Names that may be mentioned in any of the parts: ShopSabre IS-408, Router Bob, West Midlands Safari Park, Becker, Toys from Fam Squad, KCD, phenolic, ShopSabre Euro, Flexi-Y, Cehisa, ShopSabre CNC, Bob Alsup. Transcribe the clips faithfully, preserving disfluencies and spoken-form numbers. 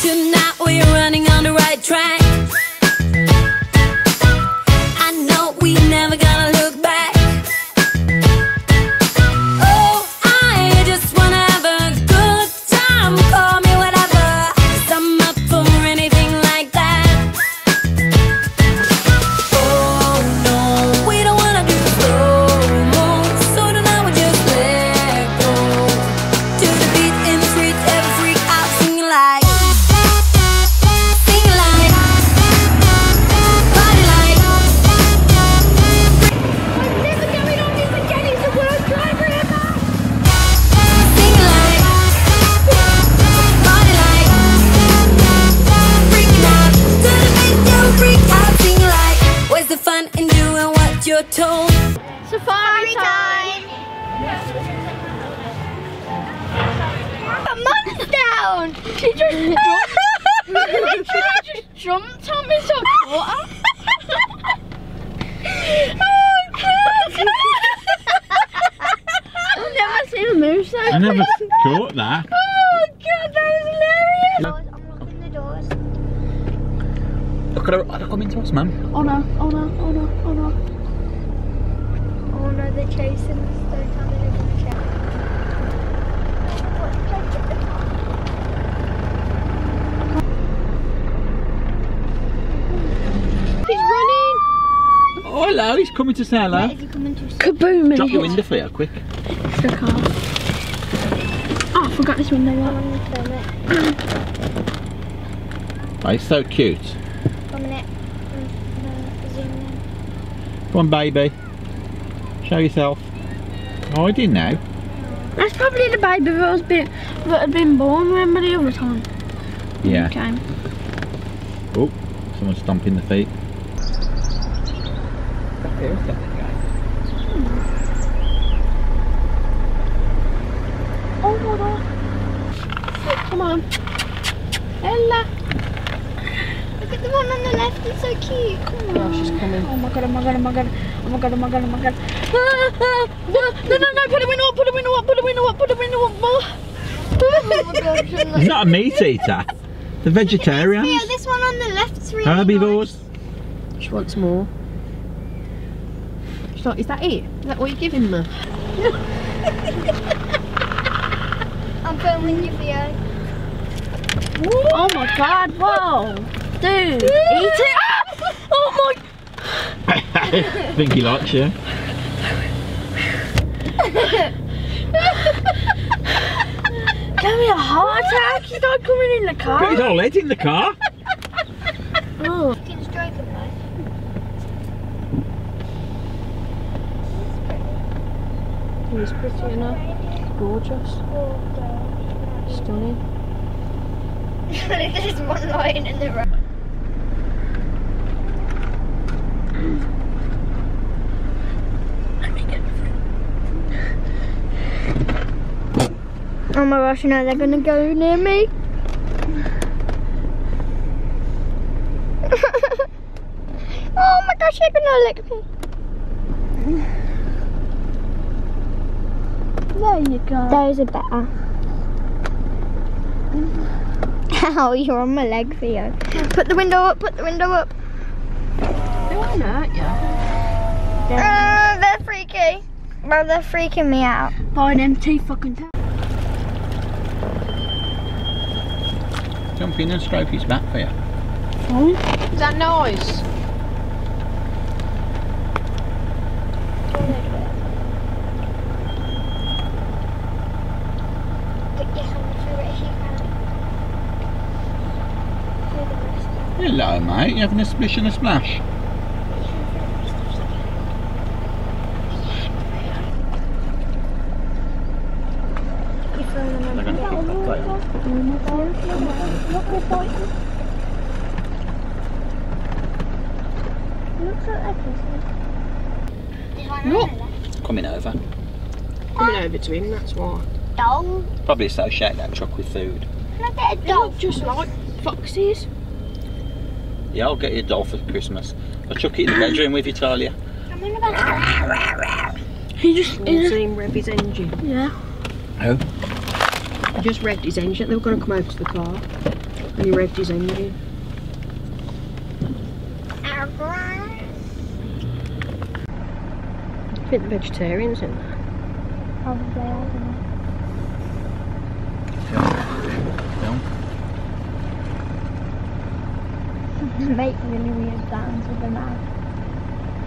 Tonight we're running on the right track. I know we never gonna look back. Oh, I just wanna have a good time. Call me whatever, 'cause I'm up for anything like that. Oh no, we don't wanna do slow mo, so tonight we just let go to the beat and treat every freak out. Sing like the fun in doing what you're told. Safari time! Put mum's down! She just jumped. She just jumped on me so water. Oh God! I've never seen a moose so I never caught that. Oh God, that was hilarious! Are they coming to us, ma'am? Oh no, oh no, oh no, oh no. Oh no, they're chasing us. Don't tell me they're going to chase us. He's running! Oh hello, he's coming to say hello. Is he coming to us? Kaboom! Drop the window for you, quick. It's the car. Oh, I forgot this window. I'm on the permit. Oh, he's so cute. Come on, baby. Show yourself. Oh, I didn't know. That's probably the baby that was been that had been born. Remember the other time? Yeah. Okay. Oh, someone's stomping the feet. Hmm. Oh my God! Come on, Ella. Look at the one on the left, it's so cute. Come on. Oh, she's coming. Oh my God, oh my God, oh my God. Oh my God, oh my God, oh my God. Ah, ah, no, no, no, no, put a window up, put a window up, put a window up, put a window up more. Oh God, he's not a meat eater. The vegetarian. Yeah, this one on the left's really herbivores. Nice. She wants more. She's like, is that it? Is that what you're giving me? I'm filming your video. Oh my God, whoa. Dude, eat it! Ah! Oh my! I think he likes you. Give me a heart attack. He's not coming in the car. Put his whole head in the car. Oh. You can strike him, right? He's pretty enough. Gorgeous. Stunning. There's one line in the road. Oh my gosh, now they're gonna go near me. Oh my gosh, they're gonna lick me. There you go. Those are better. Ow, you're on my leg, Theo. Put the window up, put the window up. They won't hurt you. Uh, they're freaky. Bro, they're freaking me out. Buy an empty fucking town. Jump in and scrape his back for you. Oh. Is that noise? Hello mate, you having a splish and a splash? They're going to keep that going. Look! Coming over. Coming over to him, that's why. Dog. Probably associate that truck with food. Can I get a dog? Look, just like foxes. Yeah, I'll get you a doll for Christmas. I'll chuck it in the bedroom with you, Talia. I'm in the bedroom. He just he's seen rev his engine. Yeah. Who? He just revved his engine. They were going to come over to the car. Any refuse I needed. I think the vegetarians in there. Probably, I don't know. They make really weird sounds with their mouth.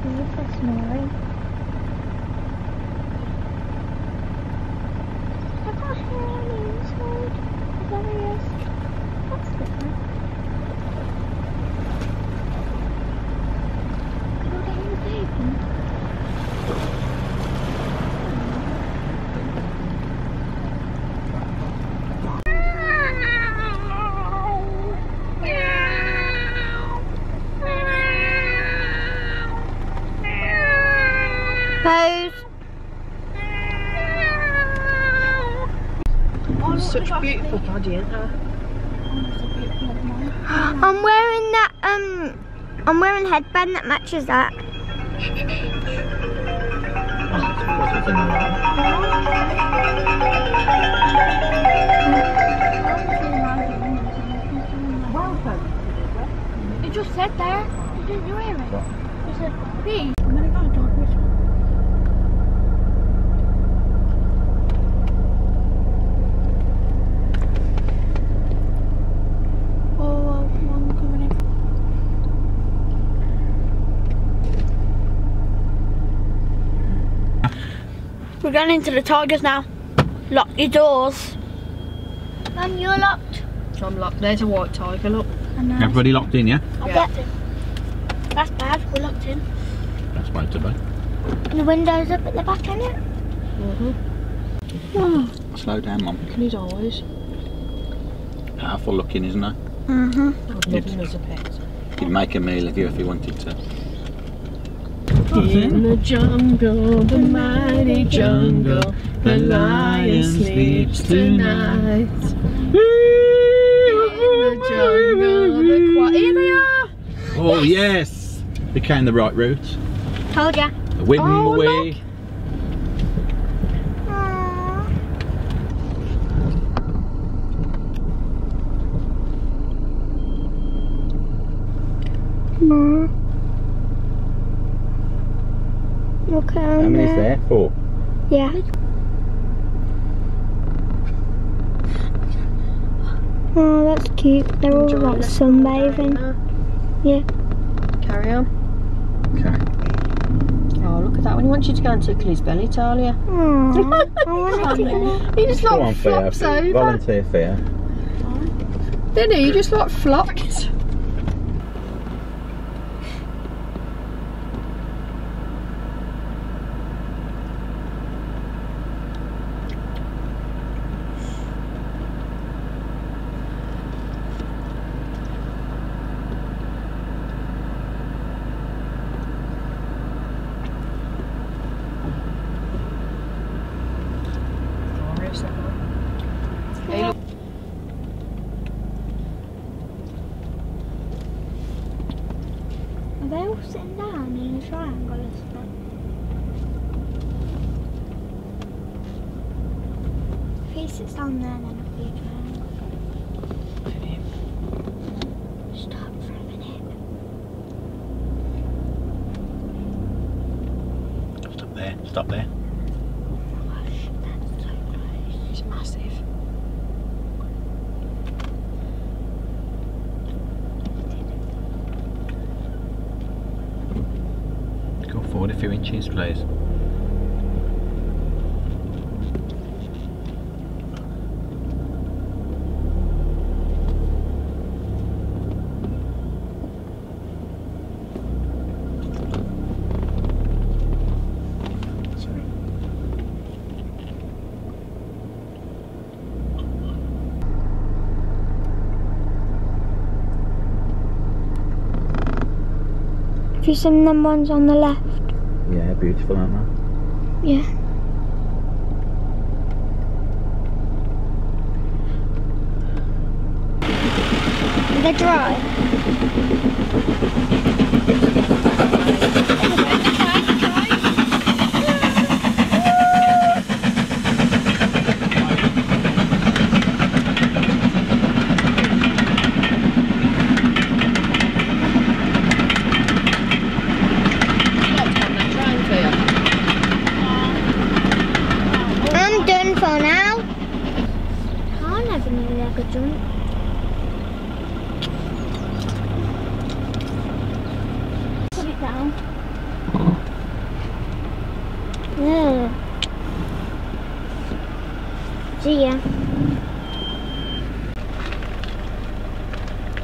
So you're just snoring. I got hair on the inside. Is that what it is? That's different. Can I get you taken? Such beautiful body, isn't there? I'm wearing that um I'm wearing a headband that matches that. It just said that. You didn't hear it. It said B. I'm gonna go and talk. We're going into the Tigers now. Lock your doors. Mum, you're locked. I'm locked. There's a white tiger, look. Everybody locked in, yeah? I'm yeah. locked in. That's bad, we're locked in. That's bad today. And the window's up at the back, isn't it? Mm-hmm. Oh. Slow down, Mum. Look at his eyes. Powerful looking, isn't it? Mm-hmm. I love him as a pet. He'd make a meal of you if he wanted to. In the jungle, the mighty jungle, the lion sleeps tonight. In the jungle, the quiet. Here they are! Oh yes! We came the right route. Told ya. The wind oh, away. Look. Okay, How many is there? Four? Yeah. Oh, that's cute. They're all like sunbathing. Yeah. Carry on. Okay. Oh, look at that one. He wants you to go and tickle his belly, Talia. Aww. I want to tickle him. He just like on, flops Fia. over. Volunteer Fia. Didn't he? He just like flopped. Are they all sitting down in a triangle or something? If he sits down there, then it'll be a triangle. Stop for a minute. Stop there, stop there. Oh my gosh, that's so close. It's massive. Forward a few inches, please. Have you seen them ones on the left? Yeah, beautiful, aren't they? Yeah. They're dry.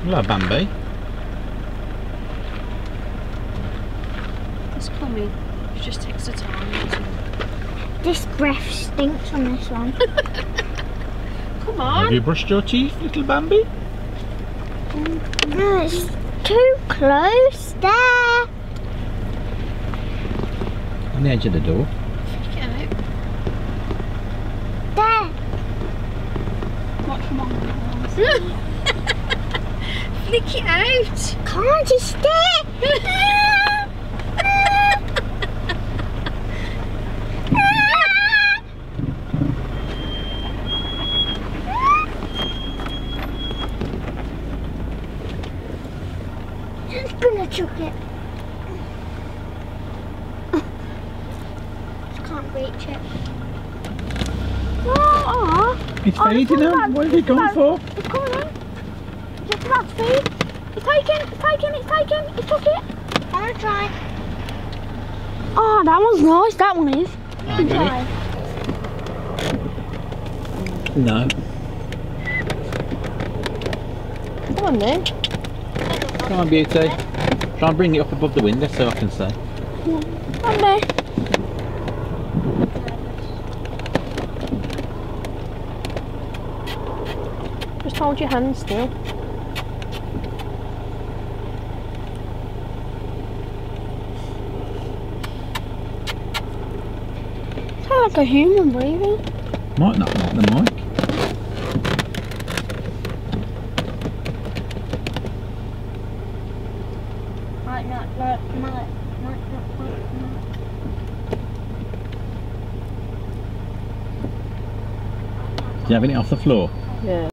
Hello, Bambi. It's coming. It just takes the time. This breath stinks on this one. Come on. Have you brushed your teeth, little Bambi? No, it's too close there. On the edge of the door. There. Watch from on the Flick it out! Can't you stay? It's gonna chuck it. I can't reach it. Oh, it's fading out. What are you going for? It's coming out. It's about to feed. It's taken, it's taken, it's taken, it took it. I'm gonna try. Oh, that one's nice, that one is. Good try. No. Come on then. Come on, beauty. Try and bring it up above the window so I can see. Come on, babe. Just hold your hand still. Like a human breathing. Might not like the mic. Might not like the mic. Might not like the mic. You having it off the floor? Yeah.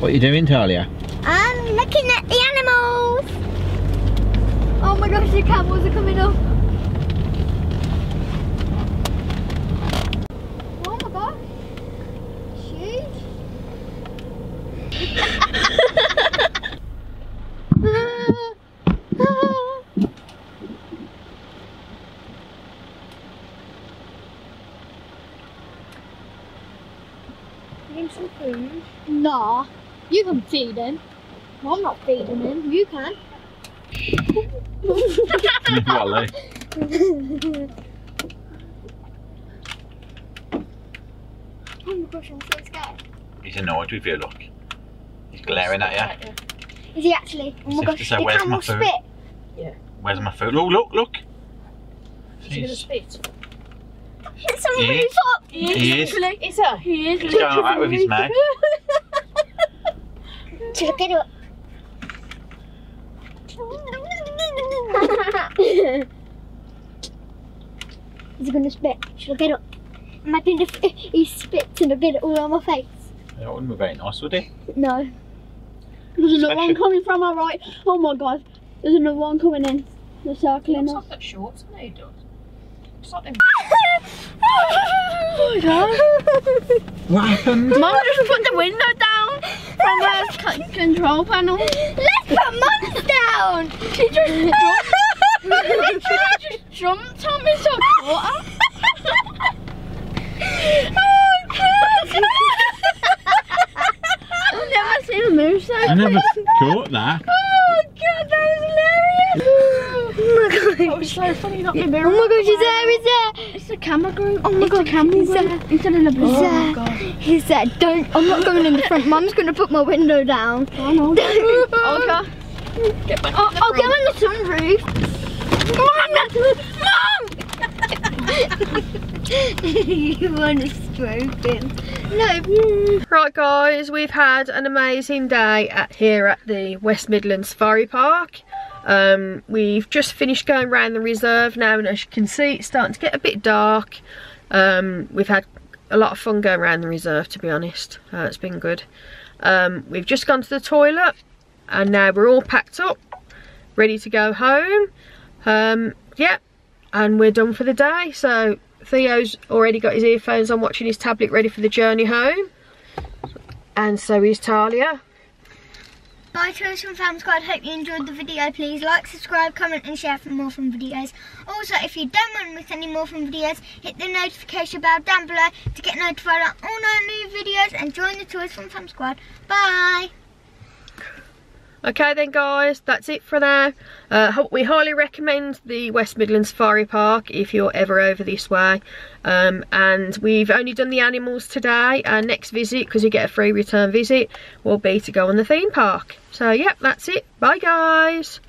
What are you doing, Talia? I'm looking at the animals. Oh my gosh, the camels are coming up. Nah, you can feed him. Well, I'm not feeding him, you can. Wally. Oh my gosh, I'm so scared. He's annoyed with you, look. He's glaring at you. Is he actually? Oh my gosh, the camel spit. Yeah. Where's my food? Oh, look, look. Is he going to spit? It's a he is. He, he is. Literally. It's a, he is. He's going all right with his mouth. Look at it. Is he going to spit? Should I get up? Imagine if he spits and a bit all on my face. That wouldn't be very nice, would it? No. There's another one coming from our right. Oh my god. There's another one coming in. They're circling us. It's not that short, isn't it? It does. It's not them. Oh my god. What happened? Mum just put the window down from the control panel. Let's put Mum down! She just jumped. Literally just jumped on me, so I caught her. Oh god! I've never seen a move so I never caught that. Oh god, that was hilarious! Oh my god. That was so funny, not my mirror. Oh my gosh, he's there, he's there! It's a camera group. Oh my god, he's there. He's in a blue. Oh my god. He's there. Don't, I'm not going in the front. Mum's going to put my window down. Oh no. Okay. Get back oh, I'll go in the sunroof. Mum! Mum! You want to stroke him? No. Right guys, we've had an amazing day at here at the West Midlands Safari Park. Um, we've just finished going around the reserve now, and as you can see it's starting to get a bit dark. Um, we've had a lot of fun going around the reserve, to be honest. Uh, it's been good. Um, we've just gone to the toilet and now we're all packed up, ready to go home. Um, yeah, and we're done for the day. So Theo's already got his earphones on, watching his tablet, ready for the journey home. And so is Talia. Bye, Toys from Fam Squad. Hope you enjoyed the video. Please like, subscribe, comment and share for more fun videos. Also, if you don't want to miss any more fun videos, hit the notification bell down below to get notified on all our new videos and join the Toys from Fam Squad. Bye! Okay then guys, that's it for now. Uh, we highly recommend the West Midlands Safari Park if you're ever over this way. Um, and we've only done the animals today. Our next visit, because you get a free return visit, will be to go on the theme park. So yeah, that's it. Bye guys.